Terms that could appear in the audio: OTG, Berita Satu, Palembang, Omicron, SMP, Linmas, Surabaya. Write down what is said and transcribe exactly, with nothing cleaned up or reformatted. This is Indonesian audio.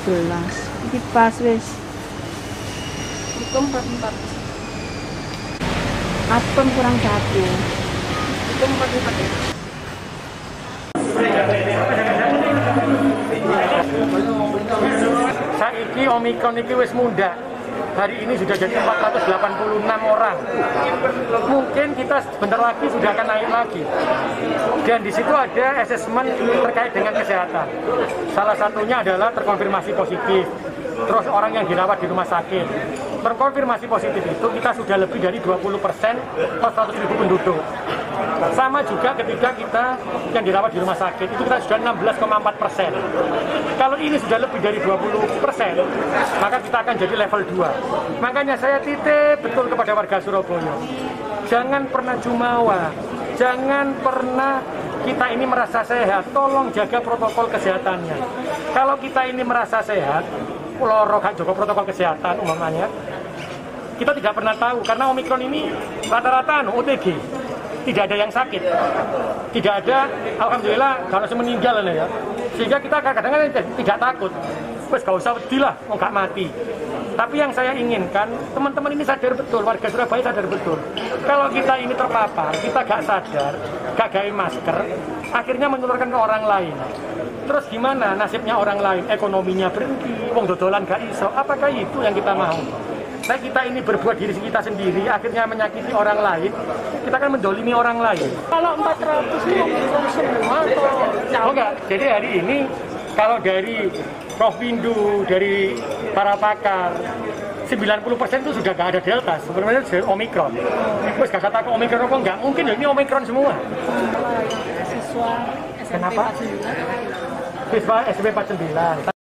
empat belas. Ini pas wis. Hitung empat puluh empat. Apem kurang satu. Hitung empat puluh empat. Saiki Omicron iki wis mundhak. Hari ini sudah jadi empat ratus delapan puluh enam orang. Mungkin kita sebentar lagi sudah akan naik lagi. Dan di situ ada asesmen terkait dengan kesehatan. Salah satunya adalah terkonfirmasi positif. Terus orang yang dirawat di rumah sakit. Terkonfirmasi positif itu kita sudah lebih dari dua puluh persen per seratus ribu penduduk. Sama juga ketika kita yang dirawat di rumah sakit, itu kita sudah enam belas koma empat persen. Kalau ini sudah lebih dari dua puluh persen, maka kita akan jadi level dua. Makanya saya titip betul kepada warga Surabaya. Jangan pernah jumawa, jangan pernah kita ini merasa sehat, tolong jaga protokol kesehatannya. Kalau kita ini merasa sehat, loro gak jaga protokol kesehatan umpamanya, kita tidak pernah tahu, karena Omicron ini rata-rata anu O T G. Tidak ada yang sakit, tidak ada, alhamdulillah, kalau saya meninggal ya, sehingga kita kadang-kadang tidak takut, wes gak usah wedi lah, mau gak mati. Tapi yang saya inginkan, teman-teman ini sadar betul, warga Surabaya sadar betul, kalau kita ini terpapar, kita gak sadar, gak pakai masker, akhirnya menularkan ke orang lain. Terus gimana nasibnya orang lain, ekonominya berhenti, wong dodolan gak iso, apakah itu yang kita mau? Nah, kita ini berbuat diri kita sendiri, akhirnya menyakiti orang lain, kita akan mendolimi orang lain. Kalau empat ratus itu semua atau... Oh enggak, jadi hari ini kalau dari Provindu, dari para pakar, sembilan puluh persen itu sudah gak ada delta, sebenarnya sudah Omicron. Terus gak kata ke Omicron kok enggak, mungkin ini Omicron semua. Siswa S M P empat puluh sembilan. Siswa S M P empat puluh sembilan.